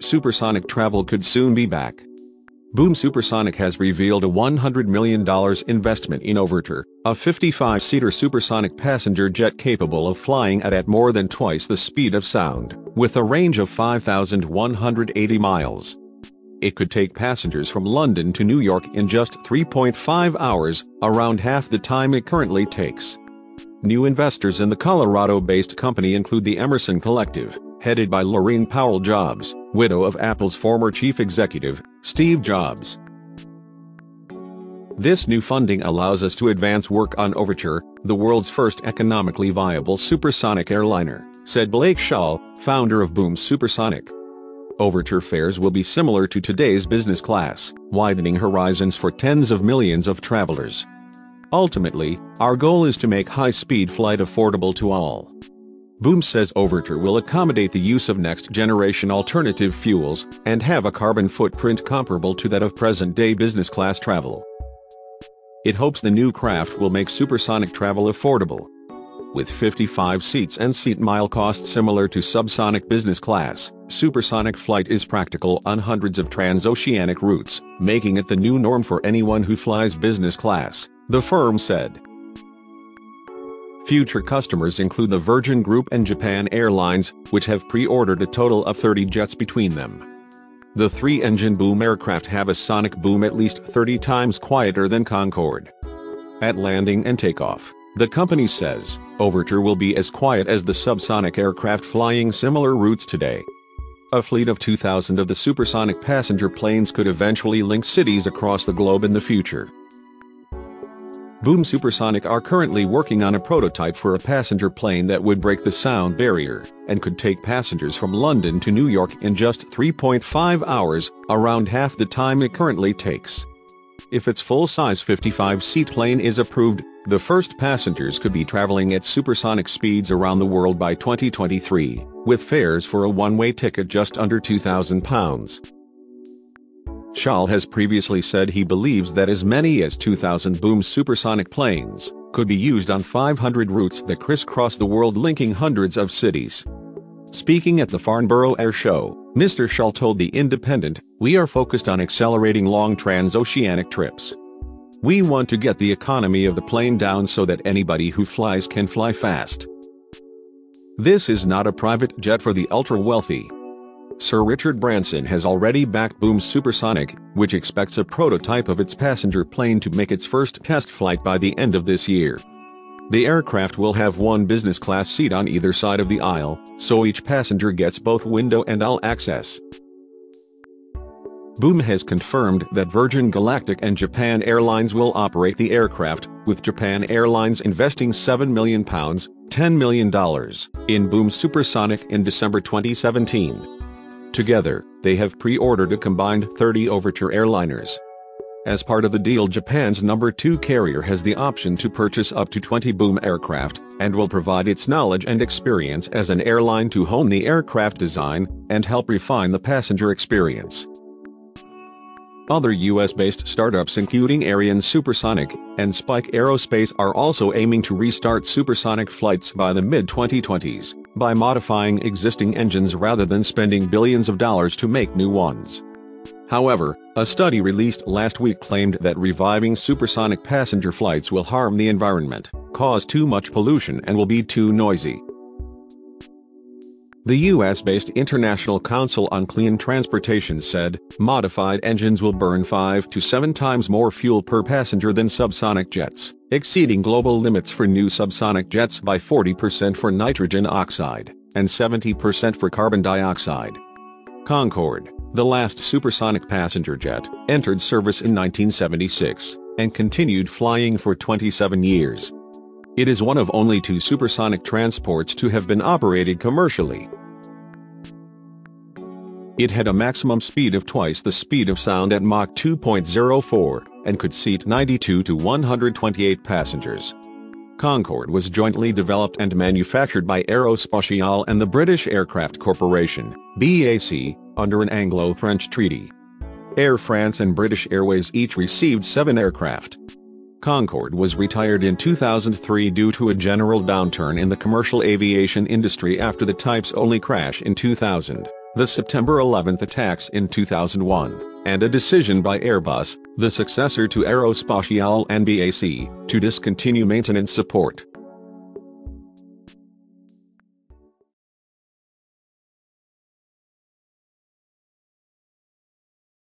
supersonic travel could soon be back. Boom Supersonic has revealed a $100 million investment in Overture, a 55-seater supersonic passenger jet capable of flying at more than twice the speed of sound, with a range of 5,180 miles. It could take passengers from London to New York in just 3.5 hours, around half the time it currently takes. New investors in the Colorado-based company include the Emerson Collective, headed by Laurene Powell Jobs, widow of Apple's former chief executive, Steve Jobs. This new funding allows us to advance work on Overture, the world's first economically viable supersonic airliner, said Blake Shaw, founder of Boom Supersonic. Overture fares will be similar to today's business class, widening horizons for tens of millions of travelers. Ultimately, our goal is to make high-speed flight affordable to all. Boom says Overture will accommodate the use of next-generation alternative fuels and have a carbon footprint comparable to that of present-day business-class travel. It hopes the new craft will make supersonic travel affordable. With 55 seats and seat mile costs similar to subsonic business class, supersonic flight is practical on hundreds of transoceanic routes, making it the new norm for anyone who flies business class, the firm said. Future customers include the Virgin Group and Japan Airlines, which have pre-ordered a total of 30 jets between them. The three-engine Boom aircraft have a sonic boom at least 30 times quieter than Concorde. At landing and takeoff, the company says, Overture will be as quiet as the subsonic aircraft flying similar routes today. A fleet of 2,000 of the supersonic passenger planes could eventually link cities across the globe in the future. Boom Supersonic are currently working on a prototype for a passenger plane that would break the sound barrier and could take passengers from London to New York in just 3.5 hours, around half the time it currently takes. If its full-size 55-seat plane is approved, the first passengers could be traveling at supersonic speeds around the world by 2023, with fares for a one-way ticket just under £2,000. Shaw has previously said he believes that as many as 2,000 Boom Supersonic planes could be used on 500 routes that crisscross the world, linking hundreds of cities. Speaking at the Farnborough Air Show, Mr. Shaw told The Independent, "We are focused on accelerating long transoceanic trips. We want to get the economy of the plane down so that anybody who flies can fly fast. This is not a private jet for the ultra-wealthy." Sir Richard Branson has already backed Boom Supersonic, which expects a prototype of its passenger plane to make its first test flight by the end of this year. The aircraft will have one business class seat on either side of the aisle, so each passenger gets both window and aisle access. Boom has confirmed that Virgin Galactic and Japan Airlines will operate the aircraft, with Japan Airlines investing £7 million, $10 million, in Boom Supersonic in December 2017. Together, they have pre-ordered a combined 30 Overture airliners. As part of the deal, Japan's No. 2 carrier has the option to purchase up to 20 Boom aircraft, and will provide its knowledge and experience as an airline to hone the aircraft design and help refine the passenger experience. Other US-based startups including Ariane Supersonic and Spike Aerospace are also aiming to restart supersonic flights by the mid-2020s, by modifying existing engines rather than spending billions of dollars to make new ones. However, a study released last week claimed that reviving supersonic passenger flights will harm the environment, cause too much pollution, and will be too noisy. The US-based International Council on Clean Transportation said, modified engines will burn 5 to 7 times more fuel per passenger than subsonic jets, exceeding global limits for new subsonic jets by 40% for nitrogen oxide, and 70% for carbon dioxide. Concorde, the last supersonic passenger jet, entered service in 1976, and continued flying for 27 years. It is one of only 2 supersonic transports to have been operated commercially. It had a maximum speed of twice the speed of sound at Mach 2.04, and could seat 92 to 128 passengers. Concorde was jointly developed and manufactured by Aerospatiale and the British Aircraft Corporation, BAC, under an Anglo-French treaty. Air France and British Airways each received 7 aircraft. Concorde was retired in 2003 due to a general downturn in the commercial aviation industry after the type's only crash in 2000, the September 11 attacks in 2001, and a decision by Airbus, the successor to Aerospatiale and BAC, to discontinue maintenance support.